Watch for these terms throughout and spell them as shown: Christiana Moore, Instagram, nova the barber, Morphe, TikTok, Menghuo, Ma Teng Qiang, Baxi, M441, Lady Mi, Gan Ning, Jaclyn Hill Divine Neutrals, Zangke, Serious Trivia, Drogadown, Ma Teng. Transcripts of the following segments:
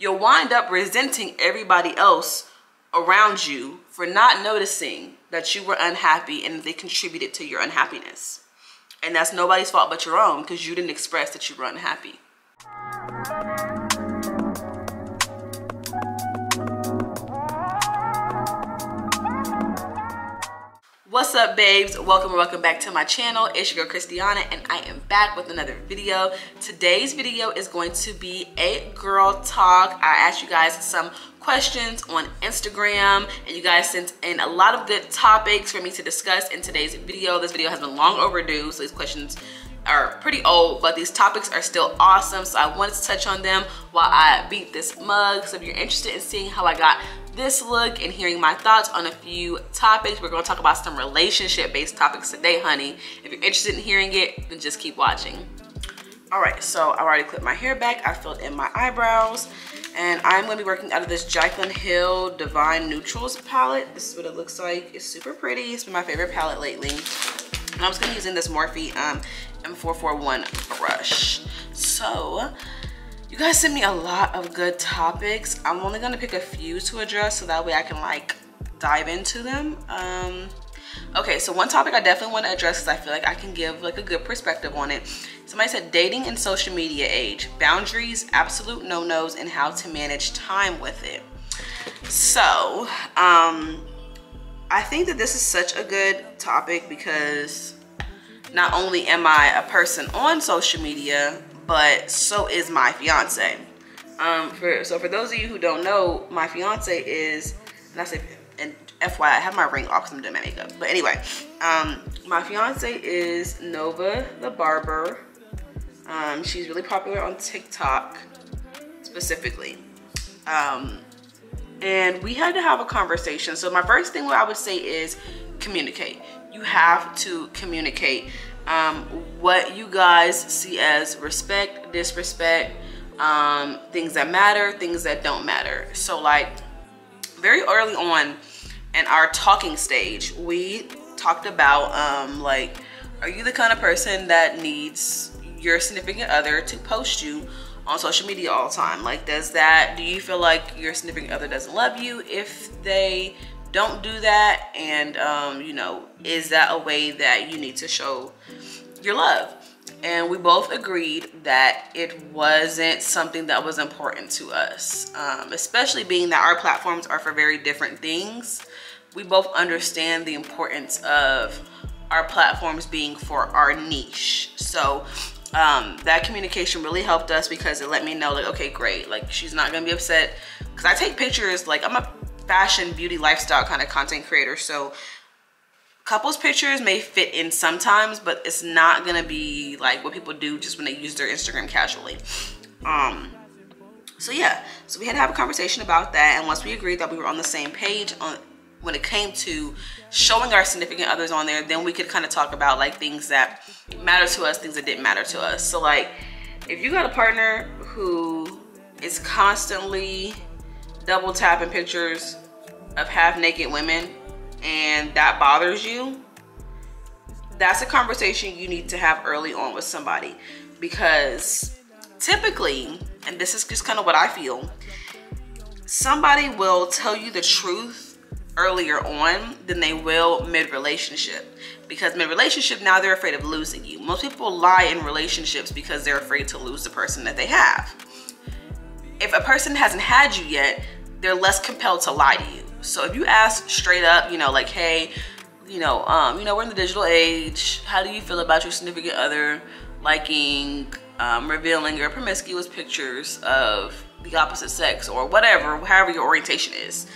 you'll wind up resenting everybody else around you for not noticing that you were unhappy and they contributed to your unhappiness. And that's nobody's fault but your own, because you didn't express that you were unhappy. What's up, babes? Welcome or welcome back to my channel. It's your girl Christiana, and I am back with another video. Today's video is going to be a girl talk. I asked you guys some questions on Instagram, and you guys sent in a lot of good topics for me to discuss in today's video. This video has been long overdue, so these questions are pretty old, but these topics are still awesome, so I wanted to touch on them while I beat this mug. So if you're interested in seeing how I got this look and hearing my thoughts on a few topics, we're going to talk about some relationship-based topics today, honey. If you're interested in hearing it, then just keep watching. All right, so I've already clipped my hair back, I filled in my eyebrows, and I'm going to be working out of this Jaclyn Hill Divine Neutrals palette. This is what it looks like. It's super pretty. It's been my favorite palette lately. And I'm just going to be using this Morphe M441 brush. So you guys sent me a lot of good topics. I'm only gonna pick a few to address so that way I can like dive into them. Okay, so one topic I definitely want to address because I feel like I can give like a good perspective on it. Somebody said dating and social media age, boundaries, absolute no-nos, and how to manage time with it. So I think that this is such a good topic because not only am I a person on social media, but so is my fiance. So for those of you who don't know, my fiance is, and I say, and FYI, I have my ring off because I'm doing my makeup. But anyway, my fiance is Nova the Barber. She's really popular on TikTok specifically. And we had to have a conversation. So my first thing what I would say is communicate. You have to communicate what you guys see as respect, disrespect, things that matter, things that don't matter. So like very early on in our talking stage, we talked about like, are you the kind of person that needs your significant other to post you on social media all the time? Like, do you feel like your significant other doesn't love you if they don't do that? And you know, is that a way that you need to show your love? And we both agreed that it wasn't something that was important to us, especially being that our platforms are for very different things. We both understand the importance of our platforms being for our niche. So that communication really helped us because it let me know like, okay, great, like she's not gonna be upset because I take pictures. Like, I'm a fashion, beauty, lifestyle kind of content creator, so couples pictures may fit in sometimes, but it's not gonna be like what people do just when they use their Instagram casually. So yeah, so we had to have a conversation about that, and once we agreed that we were on the same page on when it came to showing our significant others on there, then we could kind of talk about like things that matter to us, things that didn't matter to us. So like, if you got a partner who is constantly double tapping pictures of half naked women and that bothers you, that's a conversation you need to have early on with somebody, because typically, and this is just kind of what I feel, somebody will tell you the truth earlier on than they will mid-relationship, because mid-relationship now they're afraid of losing you. Most people lie in relationships because they're afraid to lose the person that they have. If a person hasn't had you yet, they're less compelled to lie to you. So if you ask straight up, you know, like, hey, you know, we're in the digital age, how do you feel about your significant other liking, revealing your promiscuous pictures of the opposite sex, or whatever, however your orientation is.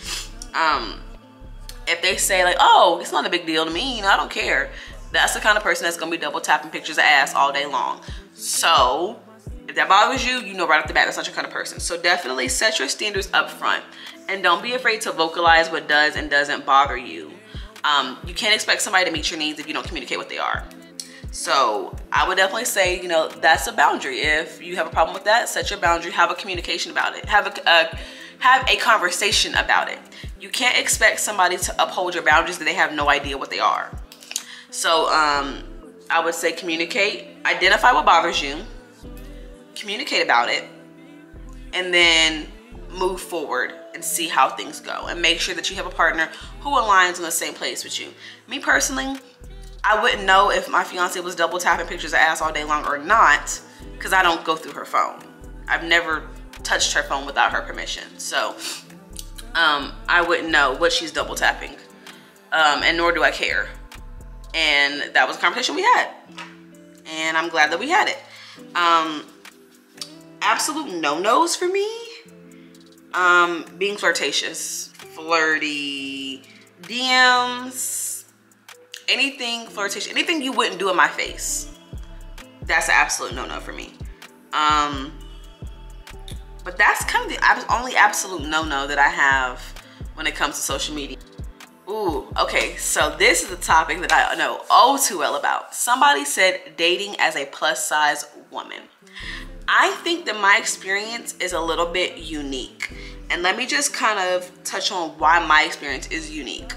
If they say like, oh, it's not a big deal to me, you know, I don't care, that's the kind of person that's gonna be double tapping pictures of ass all day long. So if that bothers you, you know right off the bat that's not your kind of person. So definitely set your standards up front, and don't be afraid to vocalize what does and doesn't bother you. You can't expect somebody to meet your needs if you don't communicate what they are. So I would definitely say, you know, that's a boundary. If you have a problem with that, set your boundary, have a communication about it, have a conversation about it. You can't expect somebody to uphold your boundaries that they have no idea what they are. So I would say communicate, identify what bothers you, communicate about it, and then move forward and see how things go, and make sure that you have a partner who aligns in the same place with you. Me personally, I wouldn't know if my fiance was double tapping pictures of ass all day long or not, because I don't go through her phone. I've never touched her phone without her permission. So I wouldn't know what she's double tapping, and nor do I care. And that was a conversation we had, and I'm glad that we had it. Absolute no-nos for me, being flirtatious, flirty, DMs, anything flirtatious, anything you wouldn't do in my face, that's an absolute no-no for me. But that's kind of the only absolute no-no that I have when it comes to social media. Ooh, okay, so this is a topic that I know all too well about. Somebody said dating as a plus size woman. I think that my experience is a little bit unique, and let me just kind of touch on why my experience is unique.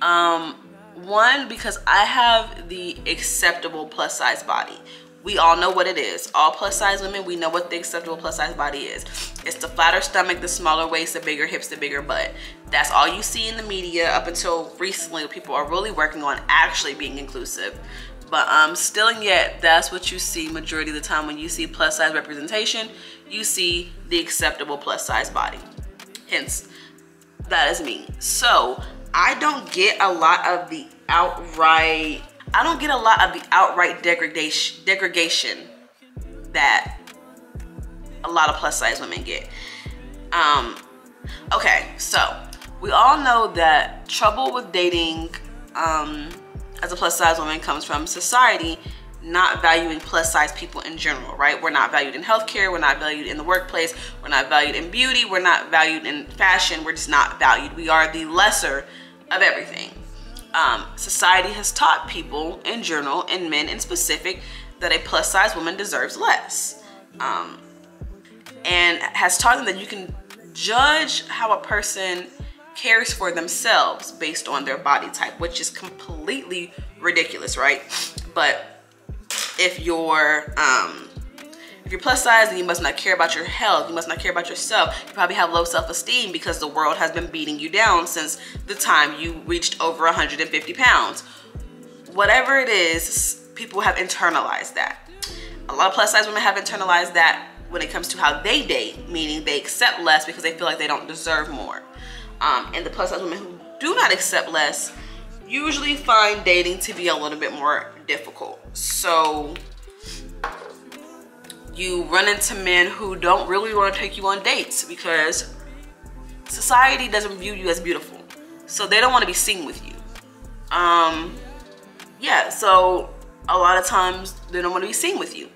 One, because I have the acceptable plus size body. We all know what it is. All plus size women, we know what the acceptable plus size body is. It's the flatter stomach, the smaller waist, the bigger hips, the bigger butt. That's all you see in the media up until recently. People are really working on actually being inclusive. But still and yet, that's what you see majority of the time. When you see plus size representation, you see the acceptable plus size body. Hence, that is me. So I don't get a lot of the outright degradation that a lot of plus size women get. Okay, so we all know that trouble with dating as a plus size woman comes from society not valuing plus size people in general, right? We're not valued in healthcare, we're not valued in the workplace, we're not valued in beauty, we're not valued in fashion, we're just not valued. We are the lesser of everything. Society has taught people in general, and men in specific, that a plus size woman deserves less, and has taught them that you can judge how a person cares for themselves based on their body type, which is completely ridiculous, right? But if you're plus size, then you must not care about your health, you must not care about yourself, you probably have low self-esteem because the world has been beating you down since the time you reached over 150 pounds. Whatever it is, people have internalized that. A lot of plus size women have internalized that when it comes to how they date, meaning they accept less because they feel like they don't deserve more. And the plus size women who do not accept less usually find dating to be a little bit more difficult. So you run into men who don't really want to take you on dates because society doesn't view you as beautiful. So they don't want to be seen with you. Yeah, so a lot of times they don't want to be seen with you.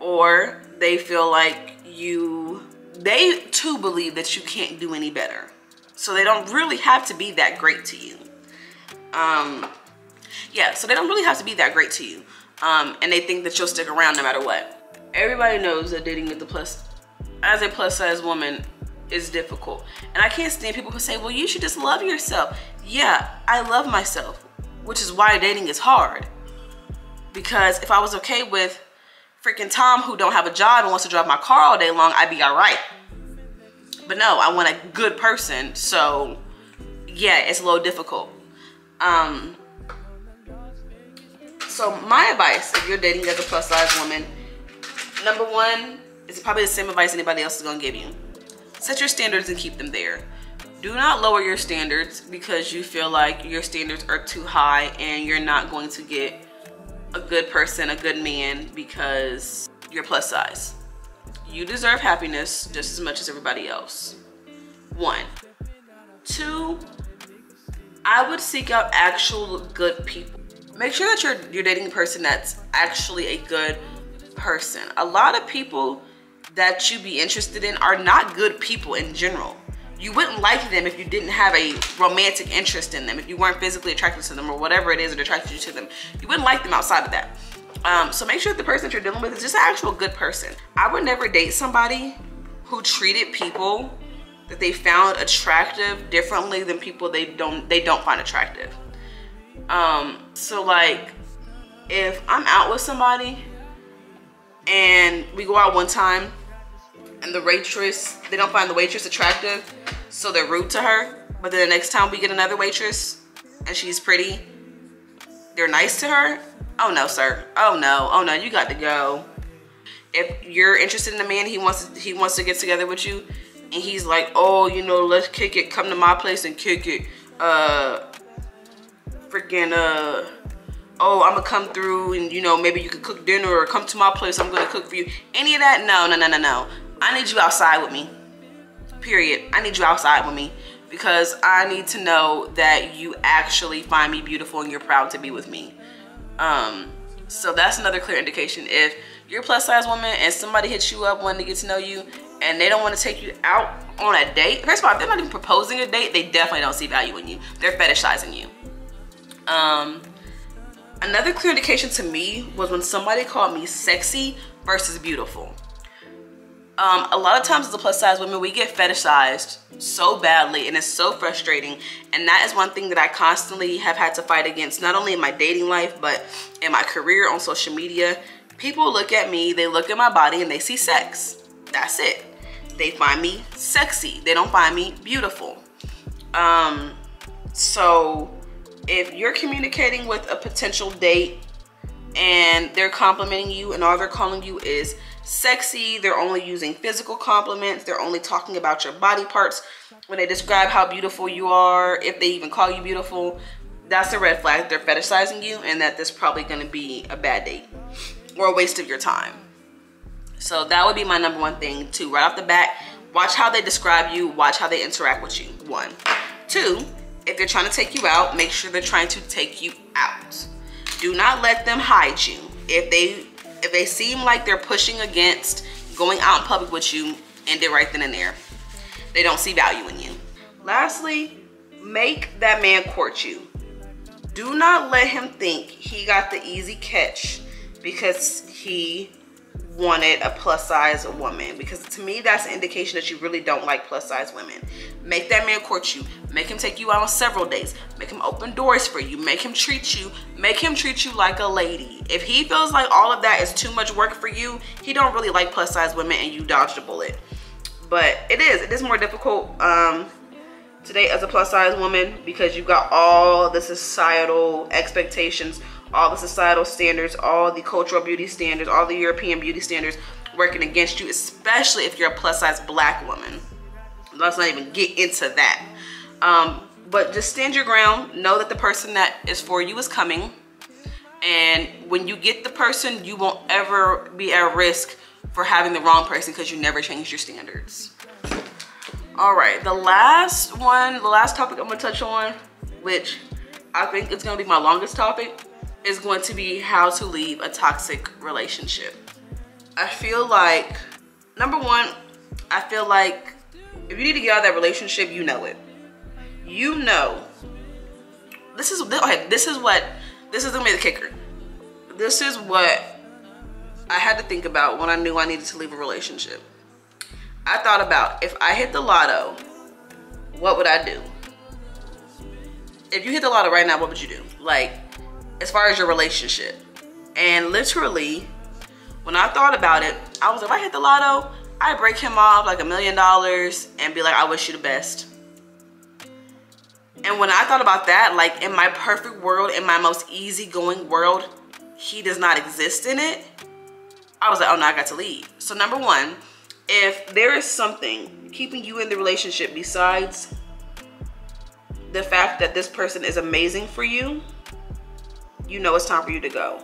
Or they feel like they too believe that you can't do any better. So they don't really have to be that great to you. Yeah, so they don't really have to be that great to you. And they think that you'll stick around no matter what. Everybody knows that dating as a plus size woman is difficult. And I can't stand people who say, well, you should just love yourself. Yeah, I love myself, which is why dating is hard. Because if I was okay with freaking Tom, who don't have a job and wants to drive my car all day long, I'd be all right. But no, I want a good person. So yeah, it's a little difficult. So my advice, if you're dating as a plus size woman, number one, is probably the same advice anybody else is gonna give you. Set your standards and keep them there. Do not lower your standards because you feel like your standards are too high and you're not going to get a good person, a good man, because you're plus size. You deserve happiness just as much as everybody else. One. Two, I would seek out actual good people. Make sure that you're dating a person that's actually a good person. A lot of people that you be interested in are not good people in general. You wouldn't like them if you didn't have a romantic interest in them, if you weren't physically attracted to them or whatever it is that attracted you to them. You wouldn't like them outside of that. So make sure that the person that you're dealing with is just an actual good person. I would never date somebody who treated people that they found attractive differently than people they don't find attractive. So like, if I'm out with somebody and we go out one time and the waitress, they don't find the waitress attractive, so they're rude to her. But then the next time we get another waitress and she's pretty, they're nice to her. Oh no, sir. Oh no, you got to go. If you're interested in a man, he wants to get together with you, and he's like, oh, you know, let's kick it. Come to my place and kick it. Oh, I'm gonna come through and, you know, maybe you could cook dinner, or come to my place, I'm gonna cook for you. Any of that? No, no, no, no, no. I need you outside with me. Period. I need you outside with me, because I need to know that you actually find me beautiful and you're proud to be with me. So that's another clear indication. If you're a plus size woman and somebody hits you up wanting to get to know you and they don't want to take you out on a date, first of all, if they're not even proposing a date, they definitely don't see value in you. They're fetishizing you. Another clear indication to me was when somebody called me sexy versus beautiful. A lot of times as a plus size woman, we get fetishized so badly, and it's so frustrating. And that is one thing that I constantly have had to fight against, not only in my dating life, but in my career on social media. People look at me, they look at my body, and they see sex. That's it. They find me sexy. They don't find me beautiful. So if you're communicating with a potential date and they're complimenting you and all they're calling you is sexy, they're only using physical compliments, they're only talking about your body parts when they describe how beautiful you are, if they even call you beautiful, that's a red flag. They're fetishizing you, and that this probably going to be a bad date or a waste of your time. So that would be my number one thing too, right off the bat. Watch how they describe you, watch how they interact with you. 1. 2, if they're trying to take you out, make sure they're trying to take you out. Do not let them hide you. If they seem like they're pushing against going out in public with you, end it right then and there. They don't see value in you. Lastly, make that man court you. Do not let him think he got the easy catch because he wanted a plus size woman, because to me that's an indication that you really don't like plus size women. Make that man court you. Make him take you out on several dates. Make him open doors for you. Make him treat you. Make him treat you like a lady. If he feels like all of that is too much work for you, he don't really like plus size women, and you dodged a bullet. But it is more difficult today as a plus size woman, because you've got all the societal expectations, all the societal standards, all the cultural beauty standards, all the European beauty standards working against you, especially if you're a plus size black woman. Let's not even get into that. But just stand your ground. Know that the person that is for you is coming, and when you get the person, you won't ever be at risk for having the wrong person, because you never changed your standards. All right, the last topic I'm gonna touch on, which I think it's gonna be my longest topic, is going to be how to leave a toxic relationship. I feel like, number one, I feel like if you need to get out of that relationship, you know it. You know, this is gonna be the kicker. This is what I had to think about when I knew I needed to leave a relationship. I thought about, if I hit the lotto, what would I do? If you hit the lotto right now, what would you do? Like, as far as your relationship. And literally, when I thought about it, I was like, if I hit the lotto, I'd break him off like $1 million and be like, I wish you the best. And when I thought about that, like, in my perfect world, in my most easygoing world, he does not exist in it. I was like, oh no, I got to leave. So number one, if there is something keeping you in the relationship besides the fact that this person is amazing for you, you know it's time for you to go.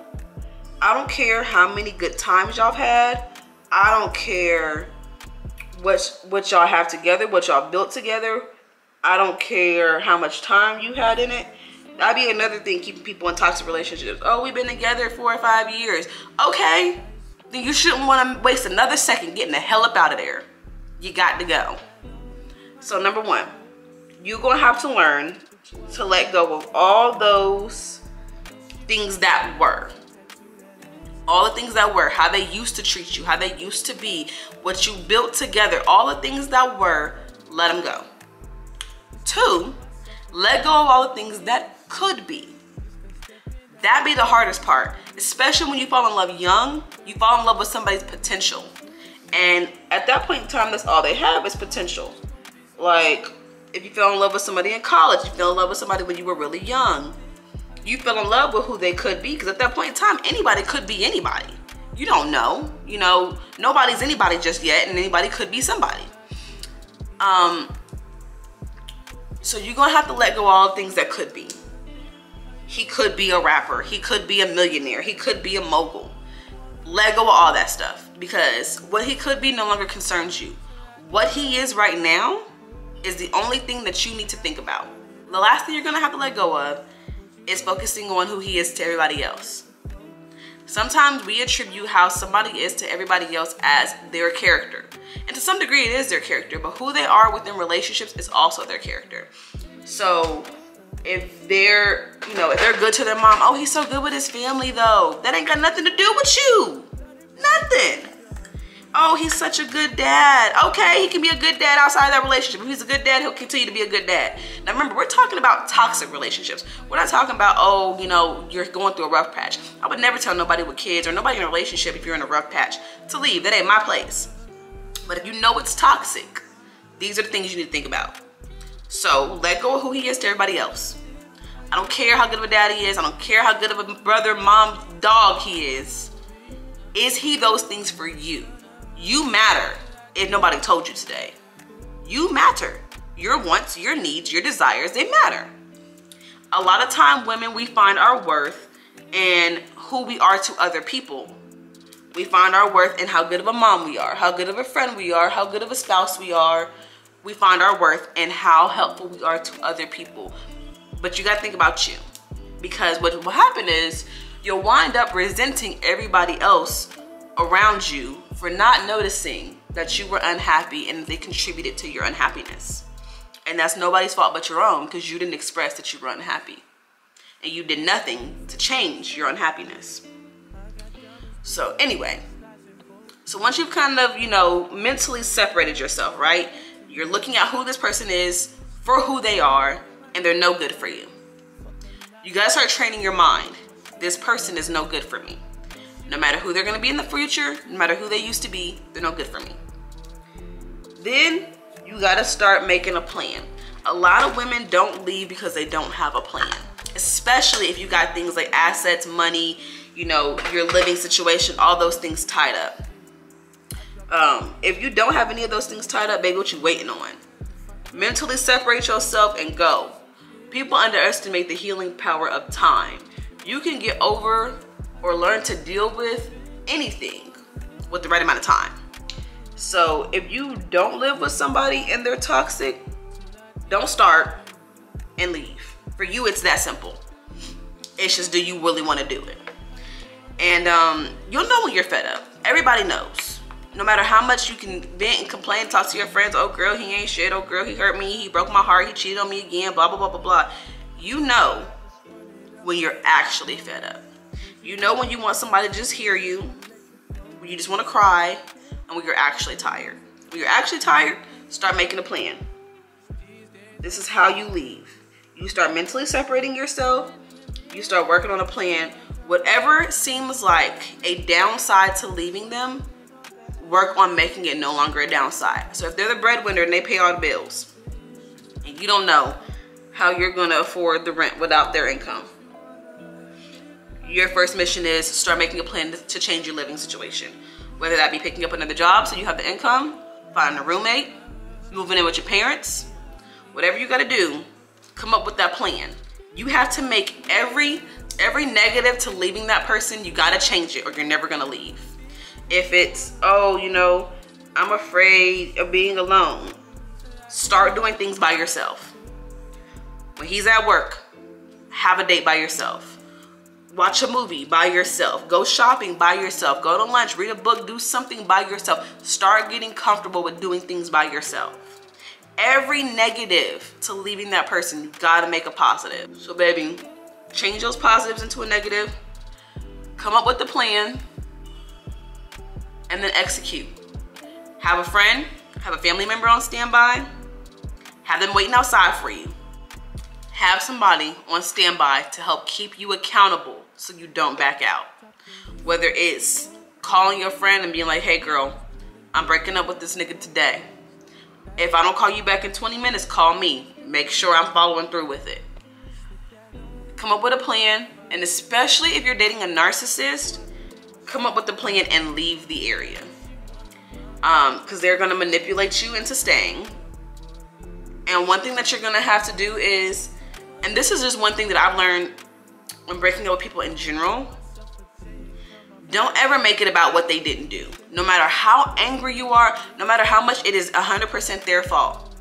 I don't care how many good times y'all have had. I don't care what y'all have together, what y'all built together. I don't care how much time you had in it. That'd be another thing keeping people in toxic relationships. Oh, we've been together 4 or 5 years. Okay, then you shouldn't want to waste another second getting the hell up out of there. You got to go. So number one, you're gonna have to learn to let go of all those things that were, all the things that were, how they used to treat you, how they used to be, what you built together, all the things that were, let them go. 2, let go of all the things that could be. That'd be the hardest part, especially when you fall in love young. You fall in love with somebody's potential, And at that point in time, that's all they have is potential. Like, if you fell in love with somebody in college, you fell in love with somebody when you were really young, you fell in love with who they could be, because at that point in time, anybody could be anybody. You don't know, you know, nobody's anybody just yet, and anybody could be somebody. So you're gonna have to let go of all the things that could be. He could be a rapper, he could be a millionaire, he could be a mogul. Let go of all that stuff, because what he could be no longer concerns you. What he is right now is the only thing that you need to think about. The last thing you're gonna have to let go of is focusing on who he is to everybody else. Sometimes we attribute how somebody is to everybody else as their character. And to some degree it is their character, but who they are within relationships is also their character. So if they're, you know, if they're good to their mom, oh, he's so good with his family though. That ain't got nothing to do with you. Nothing. Oh, he's such a good dad. Okay, he can be a good dad outside of that relationship. If he's a good dad, he'll continue to be a good dad. Now remember, we're talking about toxic relationships. We're not talking about, oh, you know, you're going through a rough patch. I would never tell nobody with kids or nobody in a relationship, if you're in a rough patch, to leave. That ain't my place. But if you know it's toxic, these are the things you need to think about. So let go of who he is to everybody else. I don't care how good of a dad he is. I don't care how good of a brother, mom, dog he is. Is he those things for you? You matter. If nobody told you today, you matter. Your wants, your needs, your desires, they matter. A lot of time women, we find our worth in who we are to other people. We find our worth in how good of a mom we are, how good of a friend we are, how good of a spouse we are. We find our worth in how helpful we are to other people. But you gotta think about you, because what will happen is you'll wind up resenting everybody else around you for not noticing that you were unhappy and they contributed to your unhappiness. And that's nobody's fault but your own, because you didn't express that you were unhappy and you did nothing to change your unhappiness. So anyway, so once you've kind of, you know, mentally separated yourself, right? You're looking at who this person is for who they are, and they're no good for you. You gotta start training your mind. This person is no good for me. No matter who they're gonna be in the future, no matter who they used to be, they're no good for me. Then you gotta start making a plan. A lot of women don't leave because they don't have a plan, especially if you got things like assets, money, you know, your living situation, all those things tied up. If you don't have any of those things tied up, baby, what you waiting on? Mentally separate yourself and go. People underestimate the healing power of time. You can get over or learn to deal with anything with the right amount of time. So if you don't live with somebody and they're toxic, don't start and leave. For you, it's that simple. It's just, do you really want to do it? And you'll know when you're fed up. Everybody knows. No matter how much you can vent and complain, talk to your friends, oh girl, he ain't shit, oh girl, he hurt me, he broke my heart, he cheated on me again, blah, blah, blah, blah, blah. You know when you're actually fed up. You know when you want somebody to just hear you, when you just want to cry, and when you're actually tired. When you're actually tired, start making a plan. This is how you leave. You start mentally separating yourself. You start working on a plan. Whatever seems like a downside to leaving them, work on making it no longer a downside. So if they're the breadwinner and they pay all the bills, and you don't know how you're going to afford the rent without their income, your first mission is start making a plan to change your living situation. Whether that be picking up another job so you have the income, finding a roommate, moving in with your parents, whatever you gotta do, come up with that plan. You have to make every negative to leaving that person, you gotta change it or you're never gonna leave. If it's, oh, you know, I'm afraid of being alone, start doing things by yourself. When he's at work, have a date by yourself. Watch a movie by yourself. Go shopping by yourself. Go to lunch, read a book, do something by yourself. Start getting comfortable with doing things by yourself. Every negative to leaving that person, you gotta make a positive. So baby, change those positives into a negative, come up with a plan, and then execute. Have a friend, have a family member on standby, have them waiting outside for you. Have somebody on standby to help keep you accountable so you don't back out. Whether it's calling your friend and being like, hey girl, I'm breaking up with this nigga today. If I don't call you back in 20 minutes, call me. Make sure I'm following through with it. Come up with a plan, and especially if you're dating a narcissist, come up with a plan and leave the area. Because they're going to manipulate you into staying. And one thing that you're going to have to do is, and this is just one thing that I've learned when breaking up with people in general, don't ever make it about what they didn't do. No matter how angry you are, no matter how much, it is 100% their fault.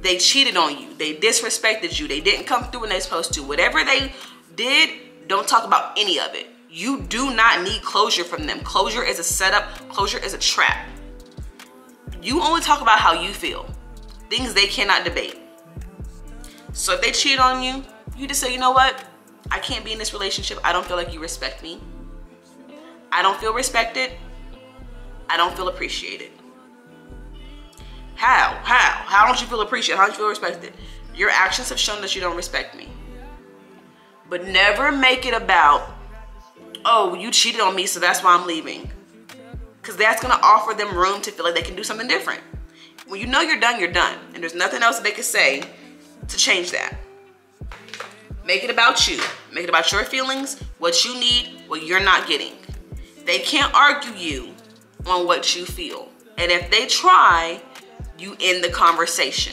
They cheated on you. They disrespected you. They didn't come through when they're supposed to. Whatever they did, don't talk about any of it. You do not need closure from them. Closure is a setup. Closure is a trap. You only talk about how you feel. Things they cannot debate. So if they cheat on you, you just say, you know what? I can't be in this relationship. I don't feel like you respect me. I don't feel respected. I don't feel appreciated. How don't you feel appreciated? How don't you feel respected? Your actions have shown that you don't respect me. But never make it about, oh, you cheated on me, so that's why I'm leaving. Because that's going to offer them room to feel like they can do something different. When you know you're done, you're done. And there's nothing else that they can say to change that. Make it about you. Make it about your feelings, what you need, what you're not getting. They can't argue you on what you feel. And if they try, you end the conversation.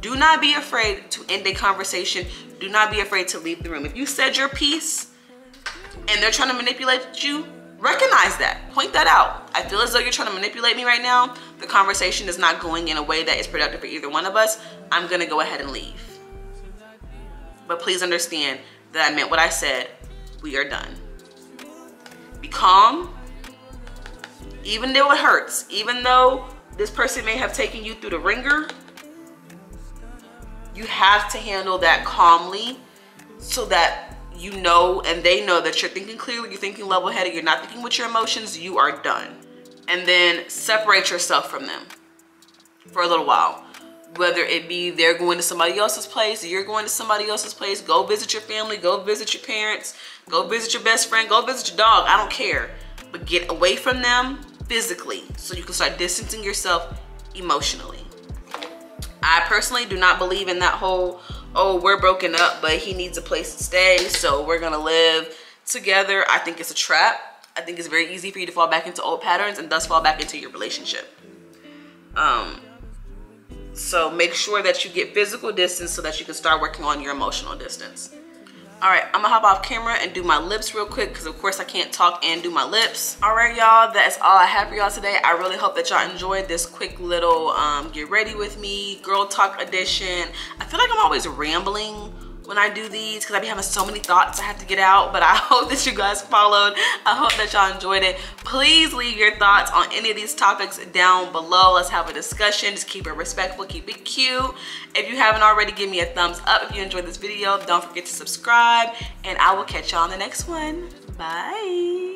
Do not be afraid to end a conversation. Do not be afraid to leave the room. If you said your piece and they're trying to manipulate you, recognize that. Point that out. I feel as though you're trying to manipulate me right now. The conversation is not going in a way that is productive for either one of us. I'm going to go ahead and leave. But please understand that I meant what I said. We are done. Be calm, even though it hurts, even though this person may have taken you through the ringer, you have to handle that calmly so that you know and they know that you're thinking clearly, you're thinking level-headed, you're not thinking with your emotions, you are done. And then separate yourself from them for a little while. Whether it be they're going to somebody else's place, you're going to somebody else's place, go visit your family, go visit your parents, go visit your best friend, go visit your dog, I don't care. But get away from them physically so you can start distancing yourself emotionally. I personally do not believe in that whole, oh, we're broken up, but he needs a place to stay, so we're gonna live together. I think it's a trap. I think it's very easy for you to fall back into old patterns and thus fall back into your relationship. So make sure that you get physical distance so that you can start working on your emotional distance. All right, I'm gonna hop off camera and do my lips real quick because of course I can't talk and do my lips. All right, y'all, that's all I have for y'all today. I really hope that y'all enjoyed this quick little get ready with me, girl talk edition. I feel like I'm always rambling when I do these because I be having so many thoughts I have to get out, but I hope that you guys followed. I hope that y'all enjoyed it. Please leave your thoughts on any of these topics down below. Let's have a discussion. Just keep it respectful, keep it cute. If you haven't already, give me a thumbs up. If you enjoyed this video, don't forget to subscribe, and I will catch y'all on the next one. Bye.